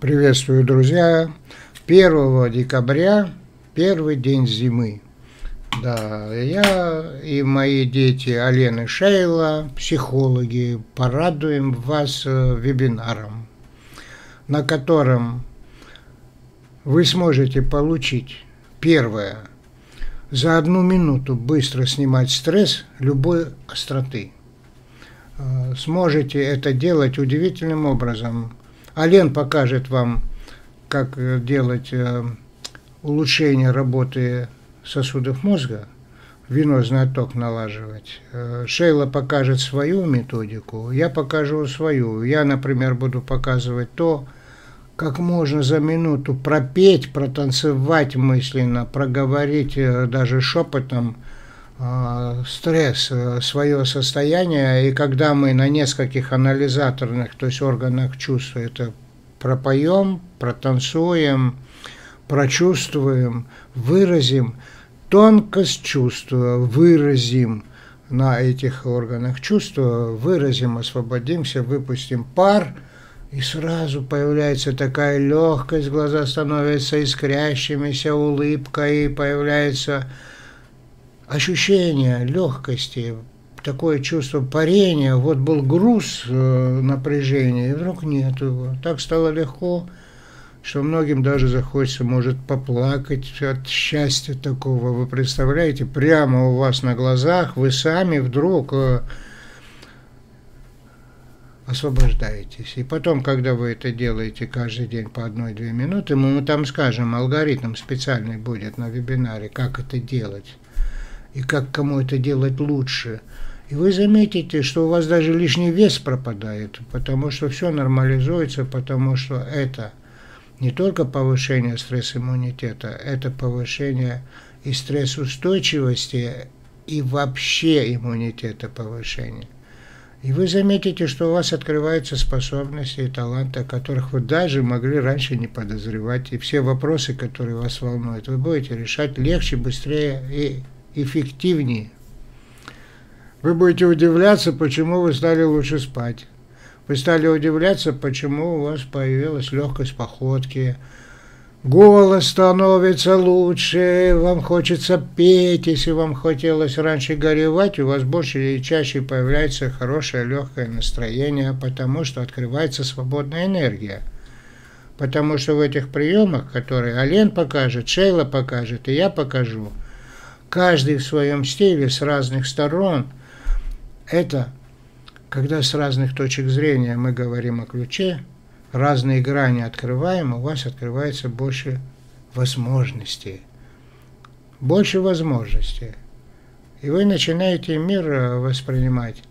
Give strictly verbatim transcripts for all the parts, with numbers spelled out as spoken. Приветствую, друзья! первого декабря, первый день зимы. Да, я и мои дети Ален и Шейла, психологи, порадуем вас вебинаром, на котором вы сможете получить, первое, за одну минуту быстро снимать стресс любой остроты. Сможете это делать удивительным образом. Ален покажет вам, как делать улучшение работы сосудов мозга, венозный отток налаживать. Шейла покажет свою методику, я покажу свою. Я, например, буду показывать то, как можно за минуту пропеть, протанцевать мысленно, проговорить даже шепотом стресс, свое состояние, и когда мы на нескольких анализаторных, то есть органах чувств, это пропоем, протанцуем, прочувствуем, выразим, тонкость чувства выразим на этих органах чувства, выразим, освободимся, выпустим пар, и сразу появляется такая легкость, глаза становятся искрящимися, улыбка, и появляется ощущение легкости, такое чувство парения. Вот был груз напряжения, и вдруг нет его. Так стало легко, что многим даже захочется, может, поплакать от счастья такого. Вы представляете, прямо у вас на глазах вы сами вдруг освобождаетесь. И потом, когда вы это делаете каждый день по одной-две минуты, мы там скажем, алгоритм специальный будет на вебинаре, как это делать и как кому это делать лучше. И вы заметите, что у вас даже лишний вес пропадает, потому что все нормализуется, потому что это не только повышение стресс-иммунитета, это повышение и стрессоустойчивости, и вообще иммунитета повышения. И вы заметите, что у вас открываются способности и таланты, о которых вы даже могли раньше не подозревать. И все вопросы, которые вас волнуют, вы будете решать легче, быстрее и эффективнее. Вы будете удивляться, почему вы стали лучше спать. Вы стали удивляться, почему у вас появилась легкость походки. Голос становится лучше, вам хочется петь. Если вам хотелось раньше горевать, у вас больше и чаще появляется хорошее легкое настроение, потому что открывается свободная энергия. Потому что в этих приемах, которые Ален покажет, Шейла покажет и я покажу, каждый в своем стиле, с разных сторон. Это когда с разных точек зрения мы говорим о ключе, разные грани открываем, у вас открывается больше возможностей. Больше возможностей. И вы начинаете мир воспринимать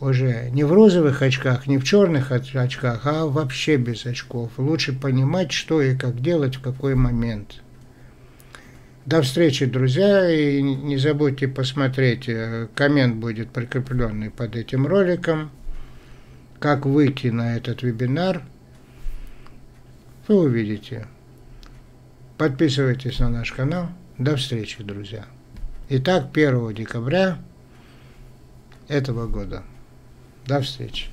уже не в розовых очках, не в черных очках, а вообще без очков. Лучше понимать, что и как делать, в какой момент. До встречи, друзья, и не забудьте посмотреть, коммент будет прикрепленный под этим роликом, как выйти на этот вебинар, вы увидите. Подписывайтесь на наш канал. До встречи, друзья. Итак, первого декабря этого года. До встречи.